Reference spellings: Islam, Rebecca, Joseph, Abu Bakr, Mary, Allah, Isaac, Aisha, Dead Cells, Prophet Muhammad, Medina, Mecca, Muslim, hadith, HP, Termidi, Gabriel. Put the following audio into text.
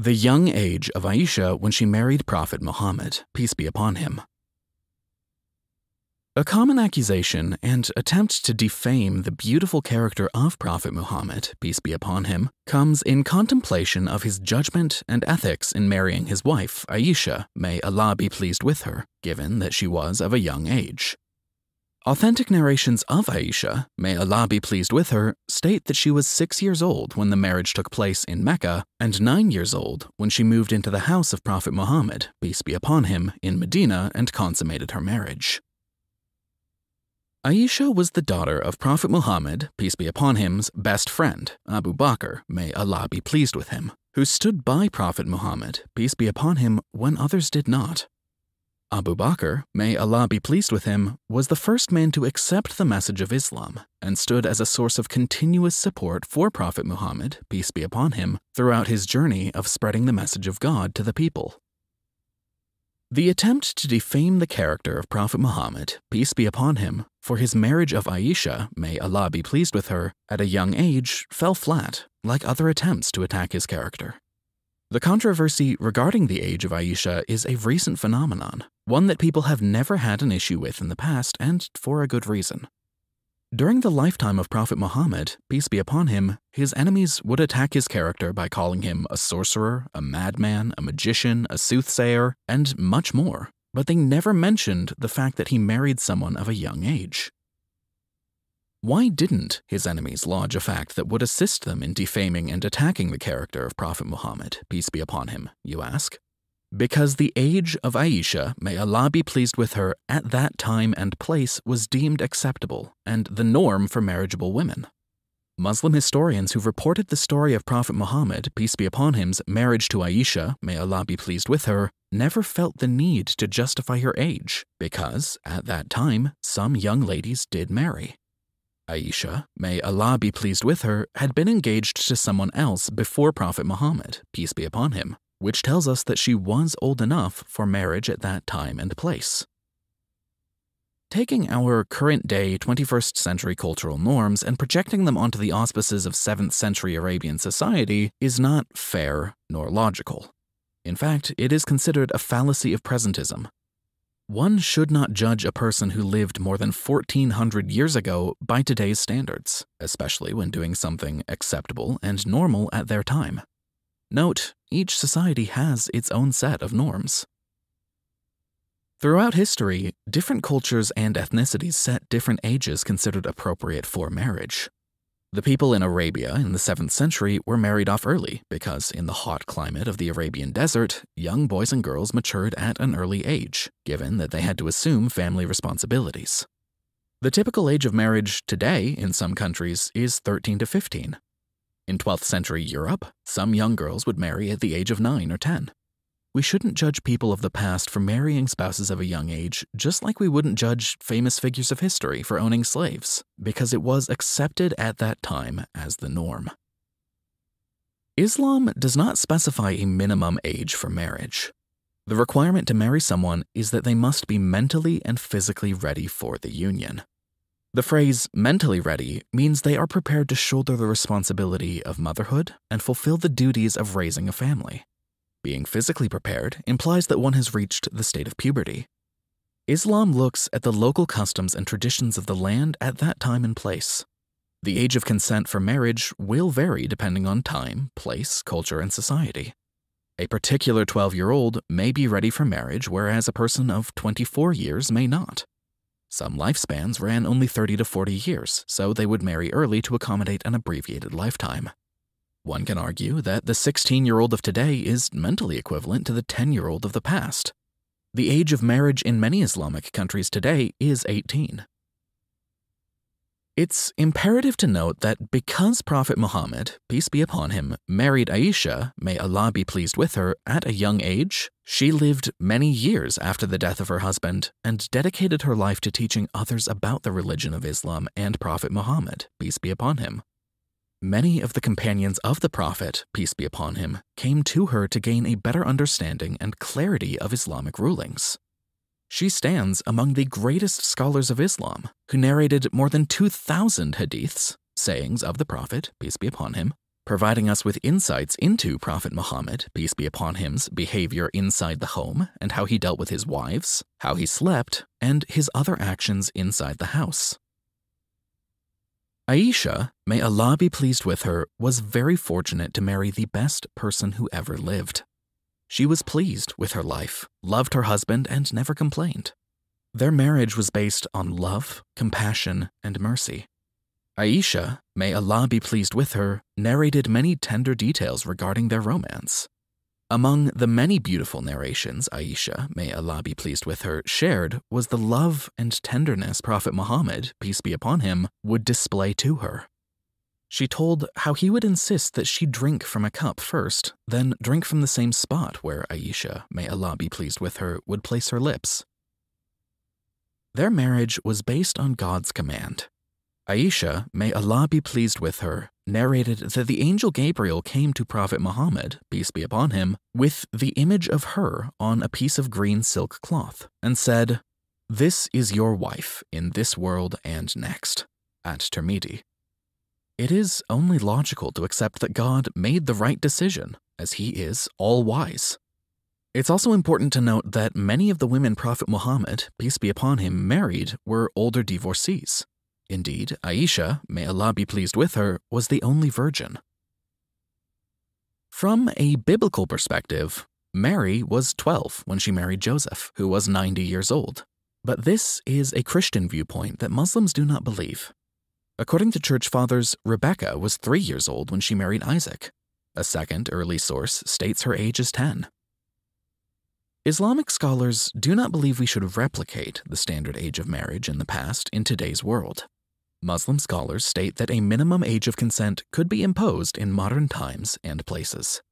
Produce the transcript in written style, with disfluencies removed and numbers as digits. the young age of Aisha when she married Prophet Muhammad, peace be upon him. A common accusation and attempt to defame the beautiful character of Prophet Muhammad, peace be upon him, comes in contemplation of his judgment and ethics in marrying his wife, Aisha, may Allah be pleased with her, given that she was of a young age. Authentic narrations of Aisha, may Allah be pleased with her, state that she was 6 years old when the marriage took place in Mecca and 9 years old when she moved into the house of Prophet Muhammad, peace be upon him, in Medina and consummated her marriage. Aisha was the daughter of Prophet Muhammad, peace be upon him's best friend, Abu Bakr, may Allah be pleased with him, who stood by Prophet Muhammad, peace be upon him, when others did not. Abu Bakr, may Allah be pleased with him, was the first man to accept the message of Islam and stood as a source of continuous support for Prophet Muhammad, peace be upon him, throughout his journey of spreading the message of God to the people. The attempt to defame the character of Prophet Muhammad, peace be upon him, for his marriage of Aisha, may Allah be pleased with her, at a young age fell flat, like other attempts to attack his character. The controversy regarding the age of Aisha is a recent phenomenon, one that people have never had an issue with in the past, and for a good reason. During the lifetime of Prophet Muhammad, peace be upon him, his enemies would attack his character by calling him a sorcerer, a madman, a magician, a soothsayer, and much more, but they never mentioned the fact that he married someone of a young age. Why didn't his enemies lodge a fact that would assist them in defaming and attacking the character of Prophet Muhammad, peace be upon him, you ask? Because the age of Aisha, may Allah be pleased with her, at that time and place was deemed acceptable and the norm for marriageable women. Muslim historians who've reported the story of Prophet Muhammad, peace be upon him's marriage to Aisha, may Allah be pleased with her, never felt the need to justify her age because, at that time, some young ladies did marry. Aisha, may Allah be pleased with her, had been engaged to someone else before Prophet Muhammad, peace be upon him, which tells us that she was old enough for marriage at that time and place. Taking our current-day 21st century cultural norms and projecting them onto the auspices of 7th century Arabian society is not fair nor logical. In fact, it is considered a fallacy of presentism. One should not judge a person who lived more than 1,400 years ago by today's standards, especially when doing something acceptable and normal at their time. Note, each society has its own set of norms. Throughout history, different cultures and ethnicities set different ages considered appropriate for marriage. The people in Arabia in the 7th century were married off early because in the hot climate of the Arabian desert, young boys and girls matured at an early age, given that they had to assume family responsibilities. The typical age of marriage today in some countries is 13 to 15. In 12th century Europe, some young girls would marry at the age of 9 or 10. We shouldn't judge people of the past for marrying spouses of a young age, just like we wouldn't judge famous figures of history for owning slaves, because it was accepted at that time as the norm. Islam does not specify a minimum age for marriage. The requirement to marry someone is that they must be mentally and physically ready for the union. The phrase mentally ready means they are prepared to shoulder the responsibility of motherhood and fulfill the duties of raising a family. Being physically prepared implies that one has reached the state of puberty. Islam looks at the local customs and traditions of the land at that time and place. The age of consent for marriage will vary depending on time, place, culture, and society. A particular 12-year-old may be ready for marriage, whereas a person of 24 years may not. Some lifespans ran only 30 to 40 years, so they would marry early to accommodate an abbreviated lifetime. One can argue that the 16-year-old of today is mentally equivalent to the 10-year-old of the past. The age of marriage in many Islamic countries today is 18. It's imperative to note that because Prophet Muhammad, peace be upon him, married Aisha, may Allah be pleased with her, at a young age, she lived many years after the death of her husband and dedicated her life to teaching others about the religion of Islam and Prophet Muhammad, peace be upon him. Many of the companions of the Prophet, peace be upon him, came to her to gain a better understanding and clarity of Islamic rulings. She stands among the greatest scholars of Islam, who narrated more than 2,000 hadiths, sayings of the Prophet, peace be upon him, providing us with insights into Prophet Muhammad, peace be upon him's behavior inside the home and how he dealt with his wives, how he slept, and his other actions inside the house. Aisha, may Allah be pleased with her, was very fortunate to marry the best person who ever lived. She was pleased with her life, loved her husband, and never complained. Their marriage was based on love, compassion, and mercy. Aisha, may Allah be pleased with her, narrated many tender details regarding their romance. Among the many beautiful narrations Aisha, may Allah be pleased with her, shared was the love and tenderness Prophet Muhammad, peace be upon him, would display to her. She told how he would insist that she drink from a cup first, then drink from the same spot where Aisha, may Allah be pleased with her, would place her lips. Their marriage was based on God's command. Aisha, may Allah be pleased with her, narrated that the angel Gabriel came to Prophet Muhammad, peace be upon him, with the image of her on a piece of green silk cloth, and said, "This is your wife in this world and next," at Termidi. It is only logical to accept that God made the right decision, as he is all-wise. It's also important to note that many of the women Prophet Muhammad, peace be upon him, married were older divorcees. Indeed, Aisha, may Allah be pleased with her, was the only virgin. From a biblical perspective, Mary was 12 when she married Joseph, who was 90 years old. But this is a Christian viewpoint that Muslims do not believe. According to church fathers, Rebecca was 3 years old when she married Isaac. A second early source states her age is 10. Islamic scholars do not believe we should replicate the standard age of marriage in the past in today's world. Muslim scholars state that a minimum age of consent could be imposed in modern times and places.